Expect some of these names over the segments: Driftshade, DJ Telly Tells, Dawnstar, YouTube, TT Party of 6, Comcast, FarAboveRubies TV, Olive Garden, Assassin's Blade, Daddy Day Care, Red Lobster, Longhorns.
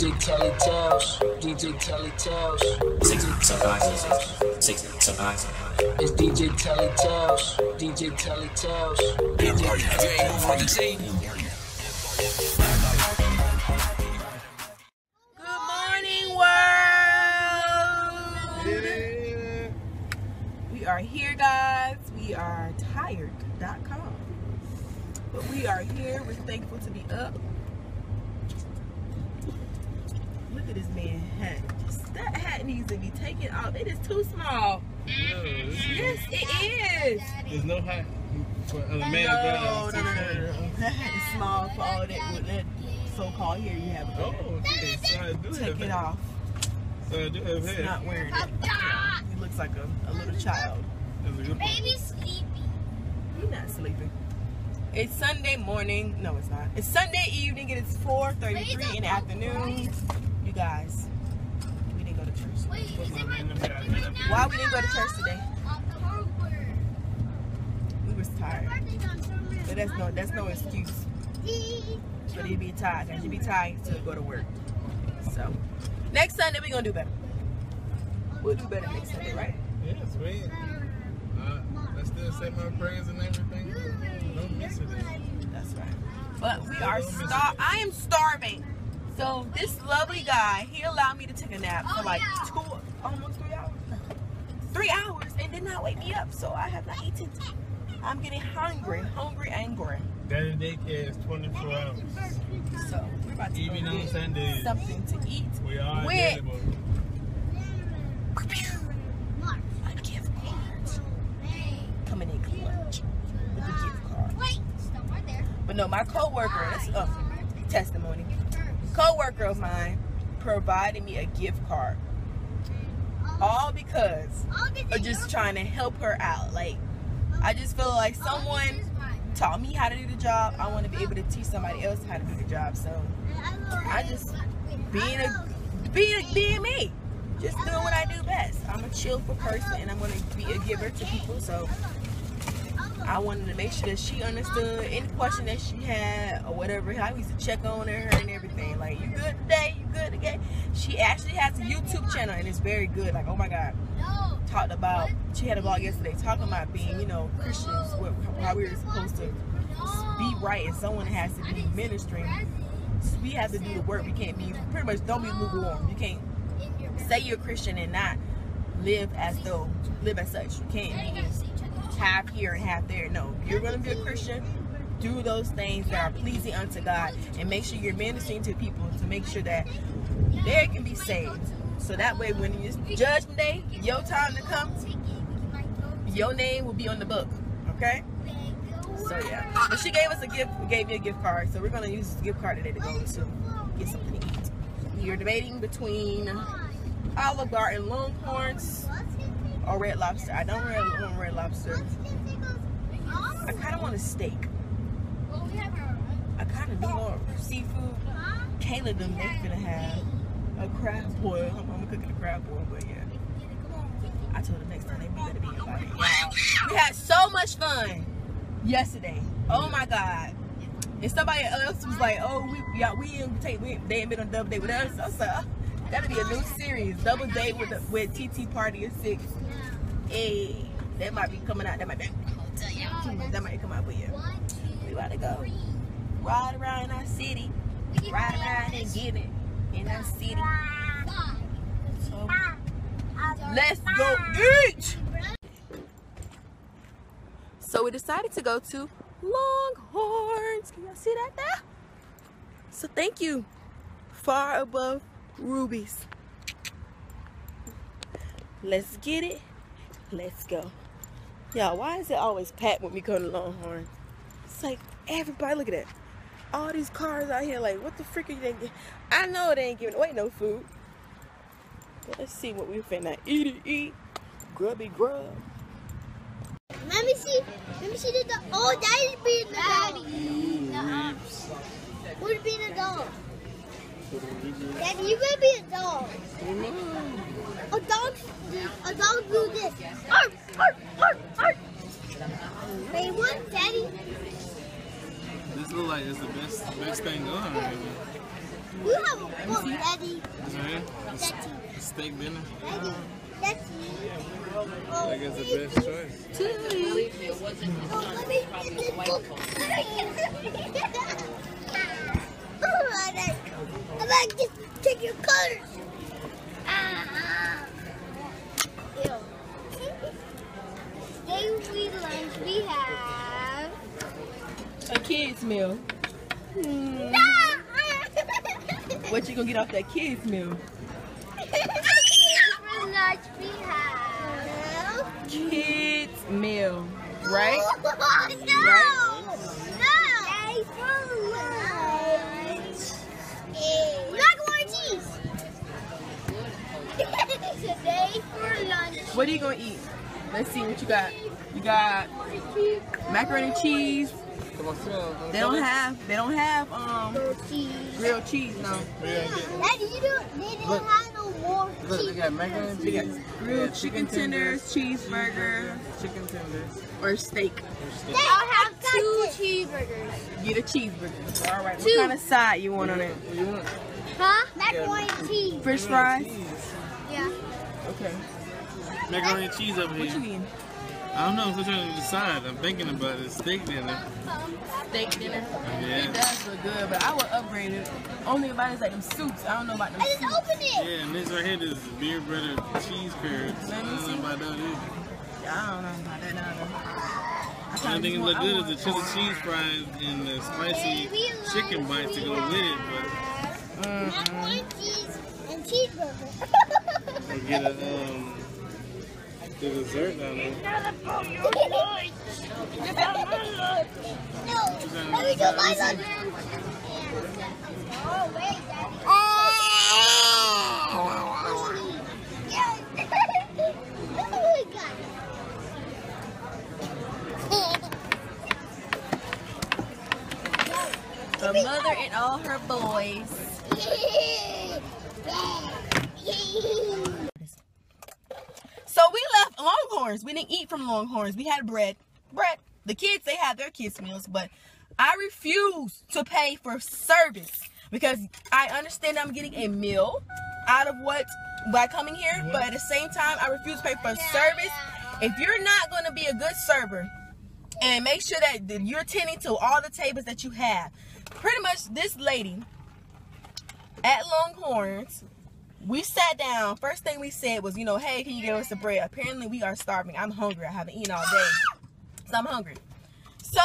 DJ Telly Tells, DJ Telly Tells. Six, it's DJ Telly Tells, DJ Telly Tells. Good morning, world. We are here, guys. We are tired.com. But we are here. We're thankful to be up. Look at this man's hat. That hat needs to be taken off. It is too small. No, yes, it is. There's no hat for a man. No. That hat is small for all that with that so-called hair you have. Oh, okay. So I do take it off. So I do have hair. He's not wearing it. He looks like a little child. Baby's sleepy. You're not sleeping. It's Sunday morning. No, it's not. It's Sunday evening. It is 4:33 in the afternoon. You guys, we didn't go to church. Why we didn't go to church today? We was tired. But that's no excuse. But you be tired. You be tired to go to work. So next Sunday we're gonna do better. We'll do better next Sunday, right? Yes, we. I still say my prayers and everything. Don't miss it. That's right. But we are I am starving. So this lovely guy, he allowed me to take a nap for like almost 3 hours. 3 hours and did not wake me up. So I have not eaten. I'm getting hungry. Daddy Day Care is 24 hours. So we're about to even on Sundays, something to eat. We are available. But no, my co-worker, testimony. Co-worker of mine provided me a gift card. All because of just trying to help her out. Like, I just feel like someone taught me how to do the job. I want to be able to teach somebody else how to do the job. So I just being me. Just doing what I do best. I'm a cheerful person and I'm gonna be a giver to people. So I wanted to make sure that she understood any question that she had or whatever. I used to check on her and everything. Like, you good today? You good today? She actually has a YouTube channel and it's very good. Like, oh my God. She had a vlog yesterday talking about being, you know, Christians, how we were supposed to be right and someone has to be ministering. So we have to do the work. We can't be, pretty much, don't be lukewarm. You can't say you're a Christian and not live as such. You can't be half here and half there. No, you're going to be a Christian. Do those things that are pleasing unto God and make sure you're ministering to people to make sure that they can be saved. So that way when it's judgment day, your time to come, your name will be on the book. Okay? So yeah. But she gave us a gift, gave me a gift card. So we're going to use this gift card today to go to get something to eat. You're debating between Olive Garden, Longhorns, or Red Lobster. I don't really want Red Lobster. I kind of want a steak. I kind of do want seafood. Kayla them they finna have a crab boil. I'm gonna cook it a crab boil, but yeah. I told her next time they better be invited. We had so much fun yesterday. Oh my God. And somebody else was like, oh, they ain't been on double date with us. I was like, that'll be a new series, double date with TT Party of 6. Hey, that might be coming out. That might come out. But yeah, we about to go ride around in our city, ride around and get it in our city. So let's go eat. So we decided to go to Longhorns. Can y'all see that now? So thank you, Far Above Rubies. Let's get it. Let's go. Y'all, why is it always packed when we go to Longhorn? It's like everybody, look at that. All these cars out here, like, what the frick are you thinking? I know they ain't giving away no food. But let's see what we finna eat. Grubby grub. Let me see the dog. Oh, daddy's being the dog. Who's being the dog? Daddy, you're gonna be a dog. Mm-hmm. A dog do this. Arf, arf, arf, arf. Wait, what, Daddy? This looks like it's the best thing going right now. You have a book, Daddy. Steak dinner. Daddy, that's you. I think it's the best choice. Believe me, it wasn't probably white coat. I'm like, just take your colors. Ew. Today we lunch, we have a kid's meal. No! What you gonna get off that kid's meal? For lunch we have kids meal, right? Oh, no! Right? No! For lunch macaroni and cheese. Today for lunch. What are you gonna eat? Let's see what you got. You got macaroni and cheese. They don't have grilled cheese, no. Yeah. Daddy, they don't have no more cheese. Look, they got macaroni and cheese. Grilled chicken tenders, cheeseburger. Chicken tenders. Or steak. I'll have two cheeseburgers. Get a cheeseburger. All right, what kind of side you want on it? Huh? Macaroni and cheese. French fries? Yeah. Okay. Macaroni and cheese over here. What you eating? I don't know, I'm still trying to decide. I'm thinking about it. Steak dinner. Steak dinner? Yeah. It does look good, but I would upgrade it. Only about it's like them soups. I don't know about them soups. I just opened it! Yeah, and this right here is beer, butter, cheese curds. I don't know about that either. I don't know about that either. I think it look good is the chili cheese fries and the spicy chicken bites to go with it, but... macaroni cheese and cheeseburger. And get a, the dessert down there. The mother and all her boys. So we left Longhorns. We didn't eat from Longhorns. We had bread. The kids, they have their kids' meals, but I refuse to pay for service because I understand I'm getting a meal out of what by coming here, but at the same time, I refuse to pay for service. If you're not going to be a good server and make sure that you're tending to all the tables that you have, pretty much this lady at Longhorns, we sat down. First thing we said was, you know, hey, can you give us some bread? Apparently, we are starving. I'm hungry. I haven't eaten all day, so I'm hungry. So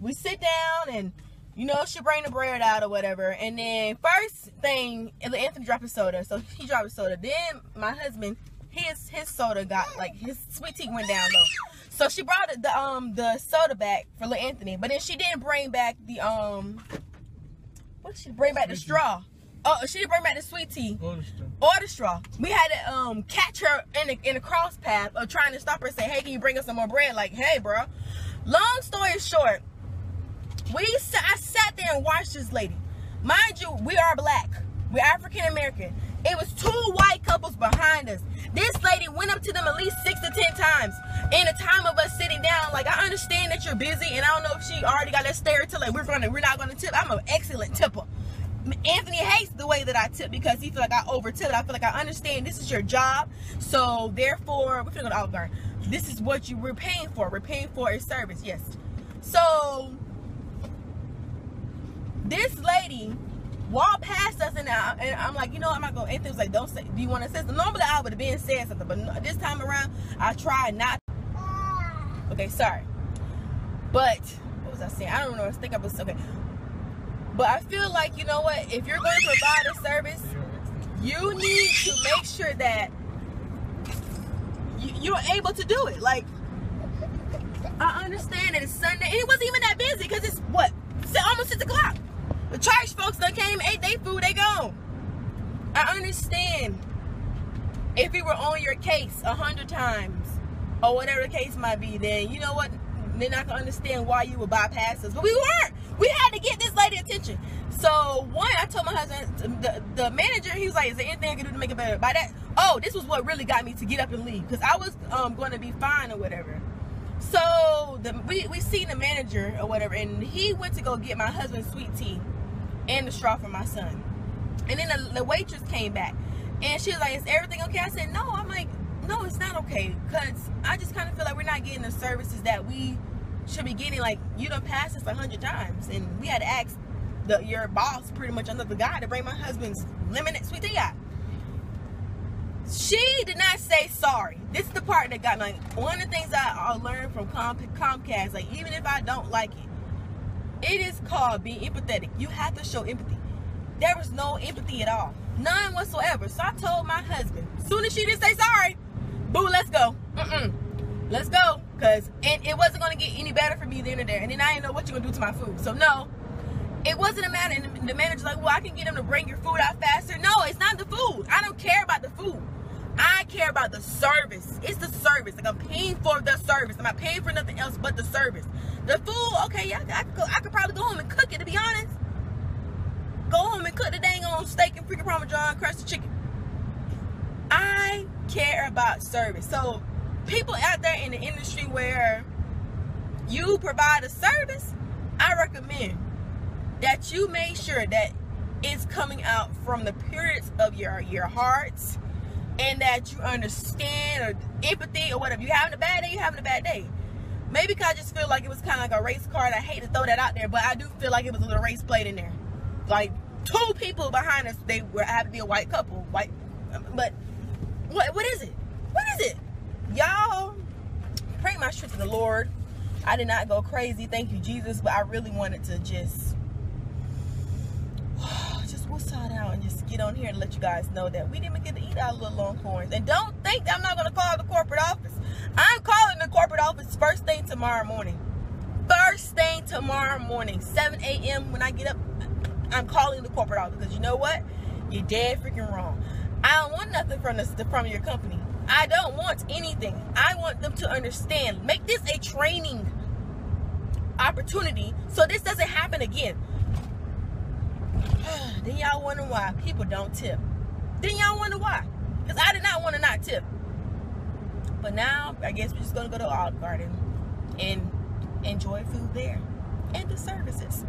we sit down and, you know, she bring the bread out or whatever. And then first thing, Anthony dropped his soda. So he dropped his soda. Then my husband, his soda got, like, his sweet tea went down low. So she brought the soda back for little Anthony. But then she didn't bring back the, the straw. Oh, she didn't bring back the sweet tea. Or the straw. We had to catch her in the cross path of trying to stop her and say, hey, can you bring us some more bread? Like, hey, bro. Long story short, I sat there and watched this lady. Mind you, we are black. We're African American. It was two white couples behind us. This lady went up to them at least 6 to 10 times in the time of us sitting down. Like, I understand that you're busy, and I don't know if she already got that stereotype. Like, we're not going to tip. I'm an excellent tipper. Anthony hates the way that I tip because he feels like I over-tip. I feel like I understand this is your job, so therefore, we're going to go to Olive Garden. This is what we're paying for. We're paying for a service, yes. So, this lady walked past us, and I'm like, you know what, I'm not going to. Anthony was like, don't say, do you want to say something? Normally, I would have been saying something, but this time around, I tried not. Okay, sorry. But, what was I saying? I don't know. I think I was, okay. But I feel like, you know what, if you're going to provide a service, you need to make sure that you're able to do it. Like, I understand that it's Sunday, and it wasn't even that busy because it's, what, almost 6 o'clock. The church folks done came, ate their food, they gone. I understand if we were on your case 100 times or whatever the case might be, then you know what? Then I can understand why you would bypass us. But we weren't. We had to get this lady attention. So, one, I told my husband, the manager, he was like, is there anything I can do to make it better? By that, oh, this was what really got me to get up and leave. Because I was going to be fine or whatever. So, we seen the manager or whatever. And he went to go get my husband's sweet tea and the straw for my son. And then the waitress came back and she was like, is everything okay? I said, no. I'm like, no, it's not okay, because I just kind of feel like we're not getting the services that we should be getting. Like, you done passed us 100 times, and we had to ask your boss, pretty much under the guy, to bring my husband's lemonade sweet tea out. She did not say sorry. This is the part that got me. Like, one of the things I learned from Comcast, like, even if I don't like it, it is called being empathetic. You have to show empathy. There was no empathy at all, none whatsoever. So I told my husband, as soon as she didn't say sorry, boo, let's go. Let's go. Because it wasn't going to get any better for me the end of there. And then I didn't know what you're going to do to my food. So, no, it wasn't a matter. And the manager's like, well, I can get them to bring your food out faster. No, it's not the food. I don't care about the food. I care about the service. It's the service. Like, I'm paying for the service. I'm not paying for nothing else but the service. The food, okay, yeah, I could probably go home and cook it, to be honest. Go home and cook the dang on steak and freaking Parmesan, crusted chicken. I care about service. So people out there in the industry where you provide a service, I recommend that you make sure that it's coming out from the purest of your hearts, and that you understand or empathy or whatever. You having a bad day, you having a bad day. Maybe because I just feel like it was kind of like a race car, and I hate to throw that out there, but I do feel like it was a little race plate in there. Like, two people behind us, they were had to be a white couple, white, but what is it? What is it? Y'all, pray my shit to the Lord. I did not go crazy, thank you, Jesus, but I really wanted to just woosah it out and just get on here and let you guys know that we didn't even get to eat our little Longhorns. And don't think that I'm not going to call the corporate office. I'm calling the corporate office first thing tomorrow morning. First thing tomorrow morning, 7 a.m. when I get up, I'm calling the corporate office, because you know what? You're dead freaking wrong. I don't want nothing from your company. I don't want anything. I want them to understand. Make this a training opportunity so this doesn't happen again. Then y'all wonder why people don't tip. Then y'all wonder why. Because I did not want to not tip. But now, I guess we're just going to go to Olive Garden and enjoy food there and the services.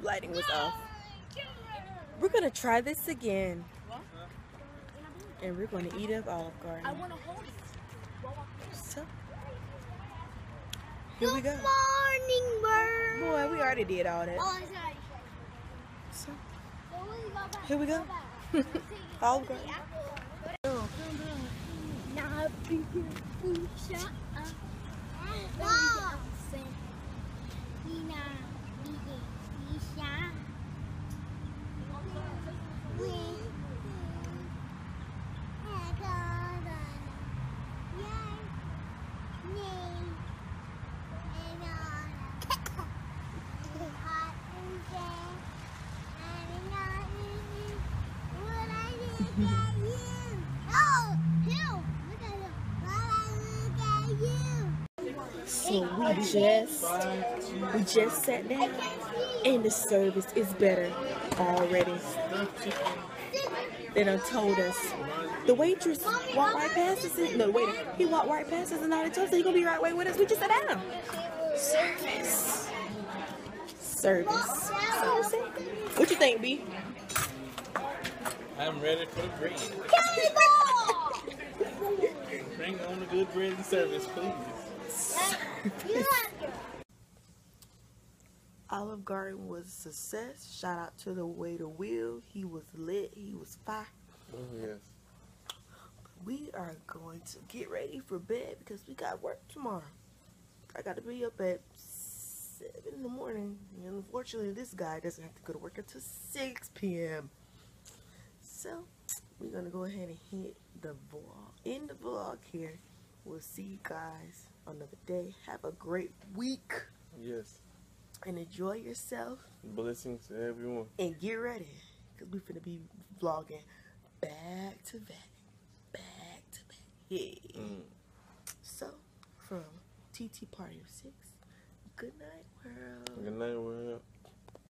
Lighting was off. We're gonna try this again, and we're gonna eat up Olive Garden. I wanna hold it. So, here we go. Good morning, bird. Boy, we already did all that. Oh, sorry. So, here we go. Olive Garden. Oh. So we just sat down, and the service is better already. They done told us. The waitress walked right past us. No, wait, he walked right past us, and now they told us he's gonna be right away with us. We just sat down. Service. Service. Service. What you think, B? I'm ready for the bread. Bring on the good bread and service, please. Olive Garden was a success. Shout out to the waiter Will. He was lit. He was fire. Oh, yes. We are going to get ready for bed because we got work tomorrow. I got to be up at 7 in the morning. And unfortunately, this guy doesn't have to go to work until 6 p.m. So, we're going to go ahead and hit the vlog. End the vlog here. We'll see you guys another day. Have a great week. Yes. And enjoy yourself. Blessings to everyone. And get ready, because we're going to be vlogging back to back. Back to back. Yeah. So, from TT Party of 6, good night, world. Good night, world.